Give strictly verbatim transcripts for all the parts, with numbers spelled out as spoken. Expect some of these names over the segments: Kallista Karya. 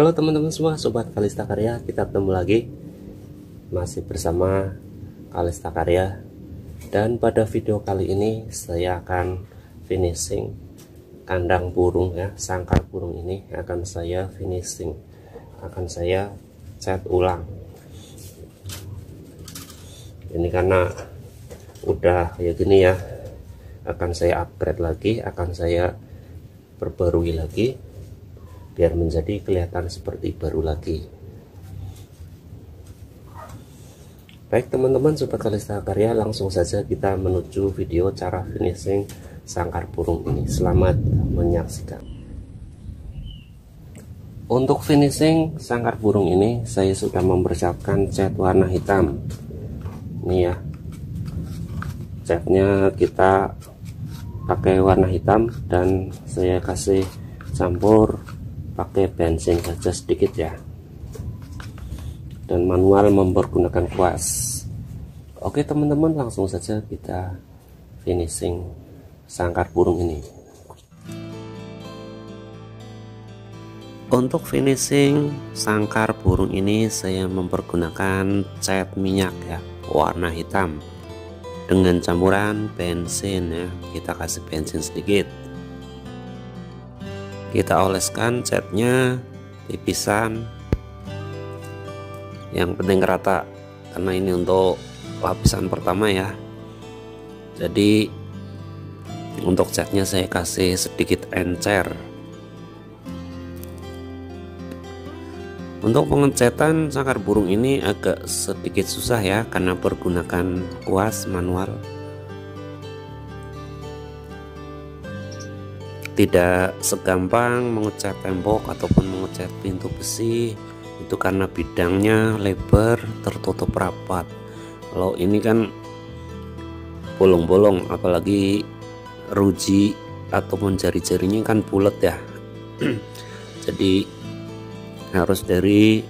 Halo teman-teman semua, sobat Kallista Karya, kita ketemu lagi masih bersama Kallista Karya. Dan pada video kali ini saya akan finishing kandang burung ya, sangkar burung ini akan saya finishing, akan saya cat ulang. Ini karena udah ya gini ya, akan saya upgrade lagi, akan saya perbarui lagi, biar menjadi kelihatan seperti baru lagi. Baik teman-teman sobat Kallista Karya, langsung saja kita menuju video cara finishing sangkar burung ini. Selamat menyaksikan. Untuk finishing sangkar burung ini saya sudah mempersiapkan cat warna hitam. Ini ya, catnya kita pakai warna hitam dan saya kasih campur pakai bensin saja sedikit ya, dan manual mempergunakan kuas. Oke teman-teman, langsung saja kita finishing sangkar burung ini. Untuk finishing sangkar burung ini saya mempergunakan cat minyak ya, warna hitam dengan campuran bensin ya, kita kasih bensin sedikit. Kita oleskan catnya tipisan, yang penting rata karena ini untuk lapisan pertama ya. Jadi untuk catnya saya kasih sedikit encer. Untuk pengecatan sangkar burung ini agak sedikit susah ya, karena pergunakan kuas manual, tidak segampang mengecat tembok ataupun mengecat pintu besi, itu karena bidangnya lebar, tertutup rapat. Kalau ini kan bolong-bolong, apalagi ruji ataupun jari-jarinya kan bulat ya. Jadi harus dari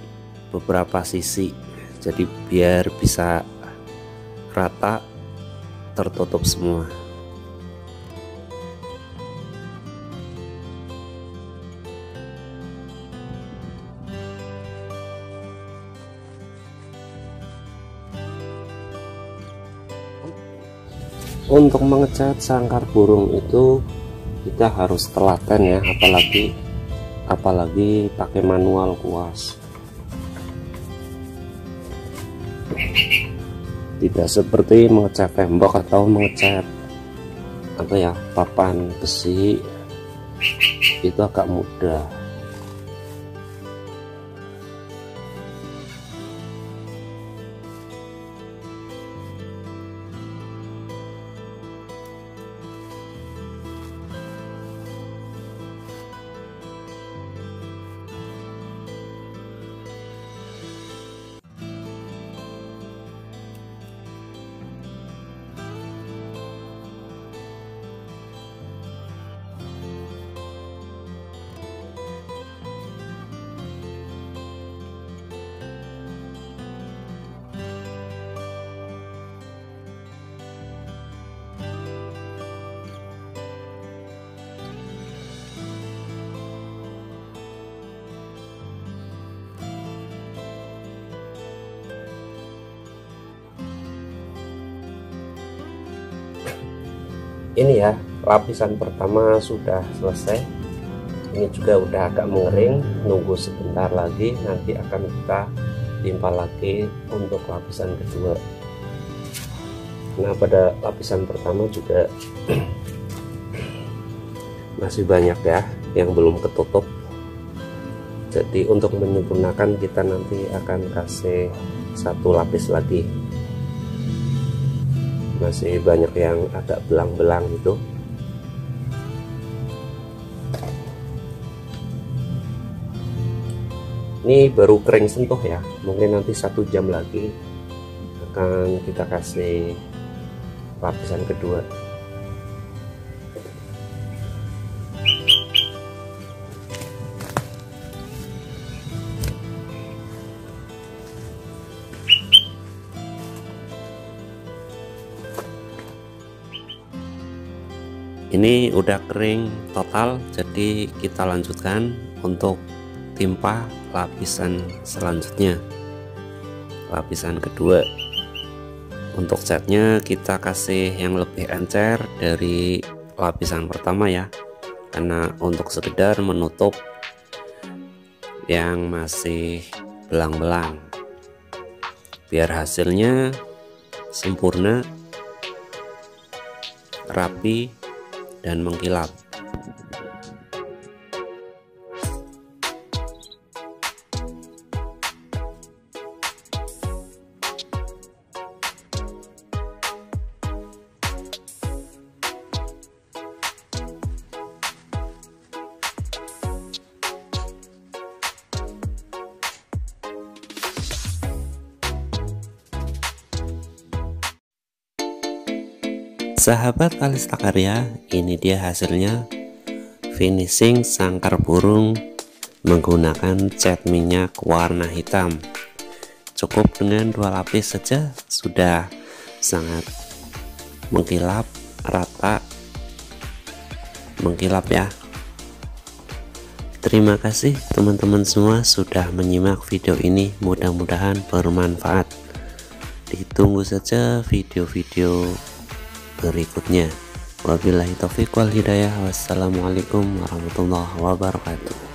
beberapa sisi, jadi biar bisa rata tertutup semua. Untuk mengecat sangkar burung itu kita harus telaten ya, apalagi apalagi pakai manual kuas. Tidak seperti mengecat tembok atau mengecat apa ya, papan besi, itu agak mudah. Ini ya, lapisan pertama sudah selesai. Ini juga udah agak mengering, nunggu sebentar lagi, nanti akan kita timpa lagi untuk lapisan kedua. Nah pada lapisan pertama juga masih banyak ya yang belum ketutup, jadi untuk menyempurnakan kita nanti akan kasih satu lapis lagi. Masih banyak yang agak belang-belang gitu. Ini baru kering sentuh ya, mungkin nanti satu jam lagi akan kita kasih lapisan kedua. Ini udah kering total, jadi kita lanjutkan untuk timpa lapisan selanjutnya, lapisan kedua. Untuk catnya kita kasih yang lebih encer dari lapisan pertama ya, karena untuk sekedar menutup yang masih belang-belang, biar hasilnya sempurna, rapi dan mengkilap. Sahabat Kallista Karya, ini dia hasilnya, finishing sangkar burung menggunakan cat minyak warna hitam. Cukup dengan dua lapis saja sudah sangat mengkilap, rata, mengkilap ya. Terima kasih teman-teman semua sudah menyimak video ini, mudah-mudahan bermanfaat. Ditunggu saja video-video berikutnya. Wabillahi taufiq wal hidayah. Wassalamualaikum warahmatullahi wabarakatuh.